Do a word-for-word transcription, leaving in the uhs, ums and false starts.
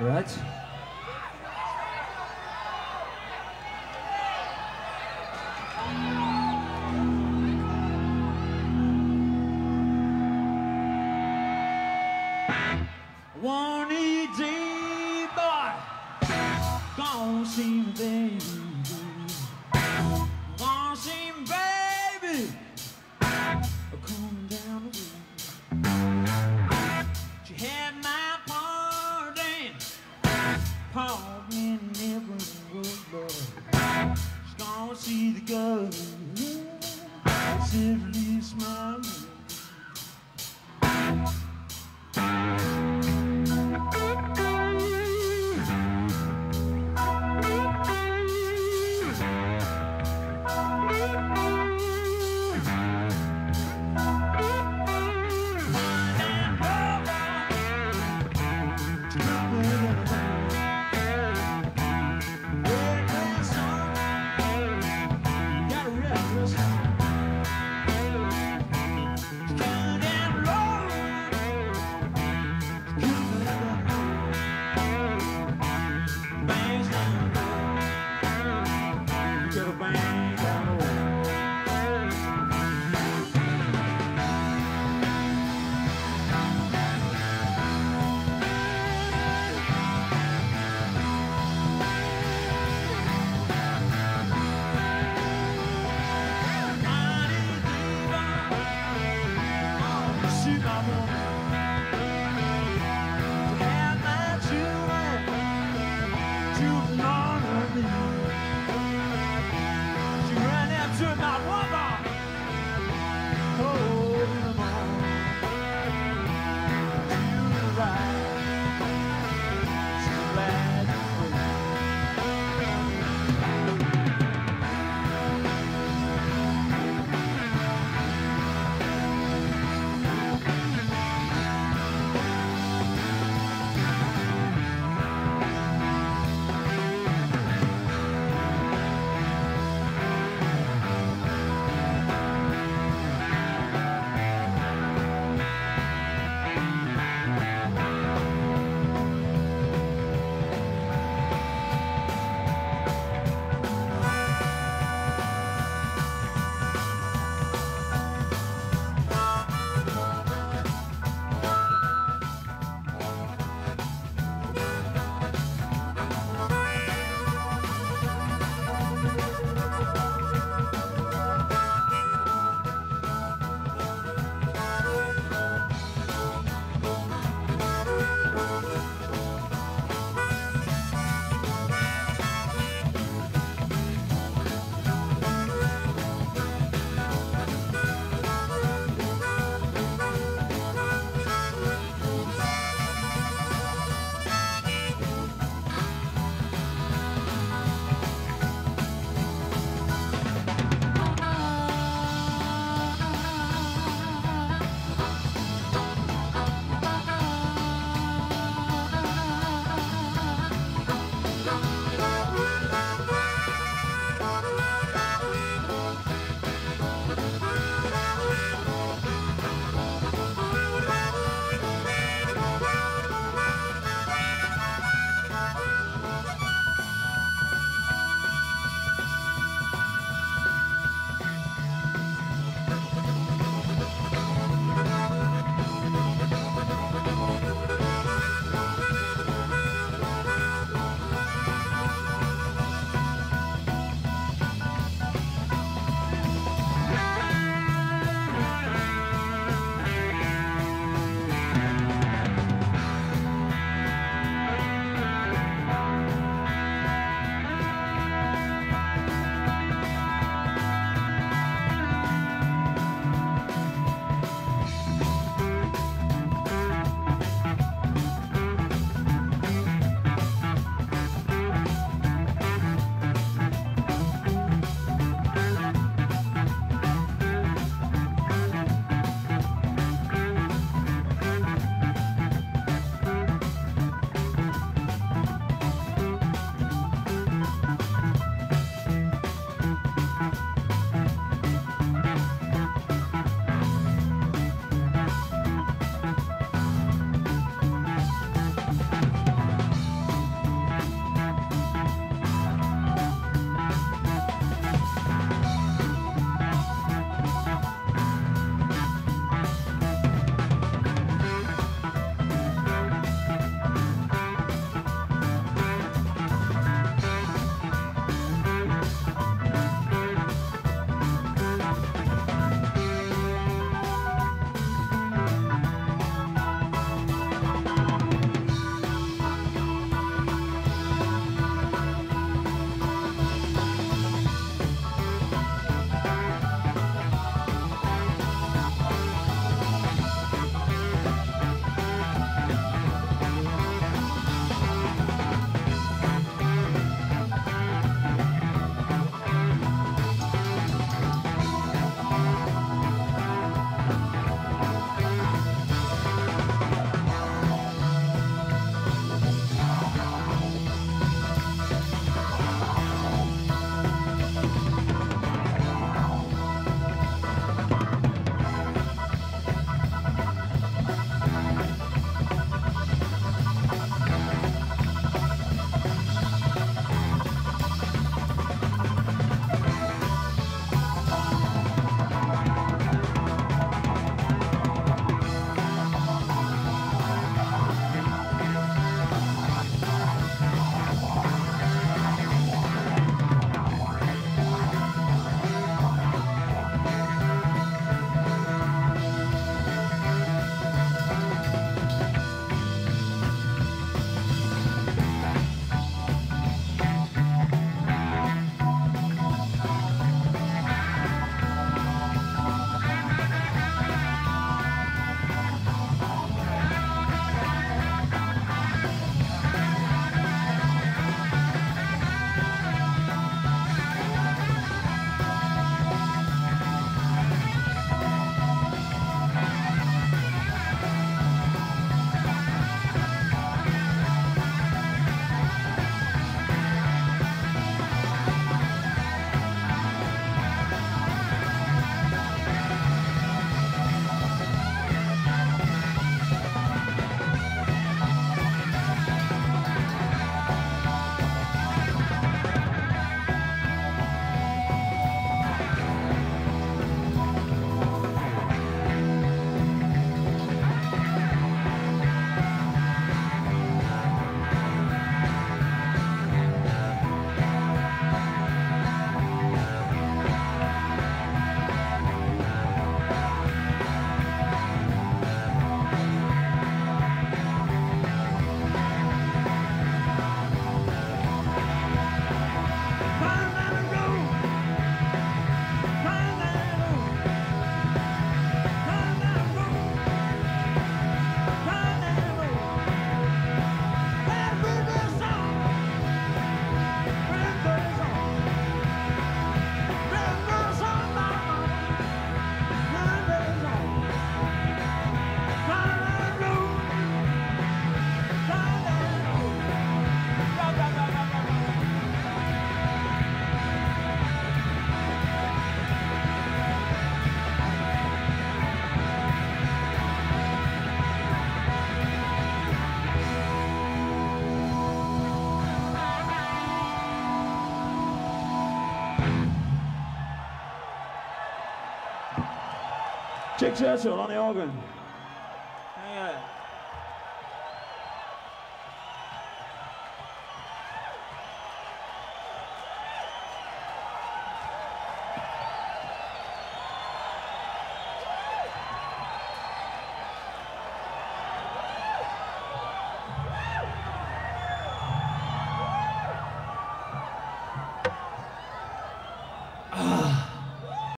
All right. One easy boy, gonna see me, baby. Gonna see me, baby. Coming down the road. She had my pardon, pardon never was born. She's gonna see the girl, civilly smiling. Gotta Chick Churchill on the organ.